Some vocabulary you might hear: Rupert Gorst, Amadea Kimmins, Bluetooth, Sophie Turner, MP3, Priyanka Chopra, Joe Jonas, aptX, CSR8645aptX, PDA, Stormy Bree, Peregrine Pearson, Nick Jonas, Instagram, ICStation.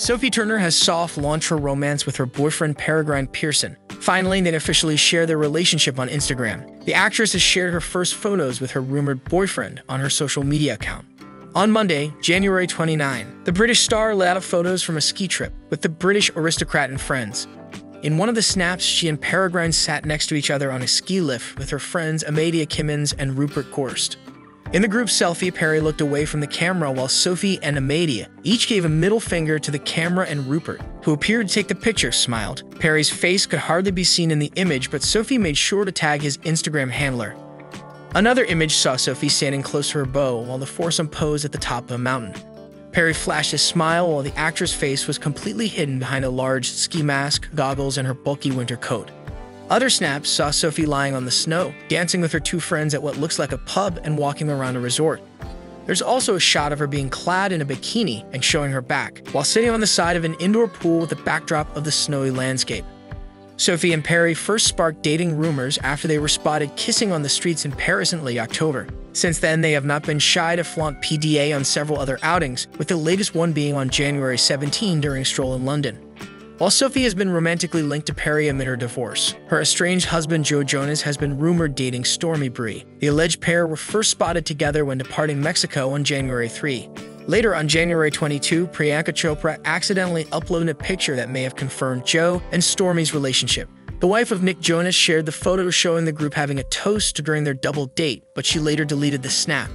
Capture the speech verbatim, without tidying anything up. Sophie Turner has soft launched her romance with her boyfriend Peregrine Pearson. Finally, they officially share their relationship on Instagram. The actress has shared her first photos with her rumored boyfriend on her social media account. On Monday, January twenty-ninth, the British star let out photos from a ski trip with the British aristocrat and friends. In one of the snaps, she and Peregrine sat next to each other on a ski lift with her friends Amadea Kimmins and Rupert Gorst. In the group selfie, Perry looked away from the camera while Sophie and Amadea each gave a middle finger to the camera, and Rupert, who appeared to take the picture, smiled. Perry's face could hardly be seen in the image, but Sophie made sure to tag his Instagram handler. Another image saw Sophie standing close to her beau while the foursome posed at the top of a mountain. Perry flashed his smile while the actress' face was completely hidden behind a large ski mask, goggles, and her bulky winter coat. Other snaps saw Sophie lying on the snow, dancing with her two friends at what looks like a pub and walking around a resort. There's also a shot of her being clad in a bikini and showing her back, while sitting on the side of an indoor pool with a backdrop of the snowy landscape. Sophie and Perry first sparked dating rumors after they were spotted kissing on the streets in Paris in late October. Since then, they have not been shy to flaunt P D A on several other outings, with the latest one being on January seventeenth during a stroll in London. While Sophie has been romantically linked to Perry amid her divorce, her estranged husband Joe Jonas has been rumored dating Stormy Bree. The alleged pair were first spotted together when departing Mexico on January third. Later on January twenty-second, Priyanka Chopra accidentally uploaded a picture that may have confirmed Joe and Stormy's relationship. The wife of Nick Jonas shared the photo showing the group having a toast during their double date, but she later deleted the snap.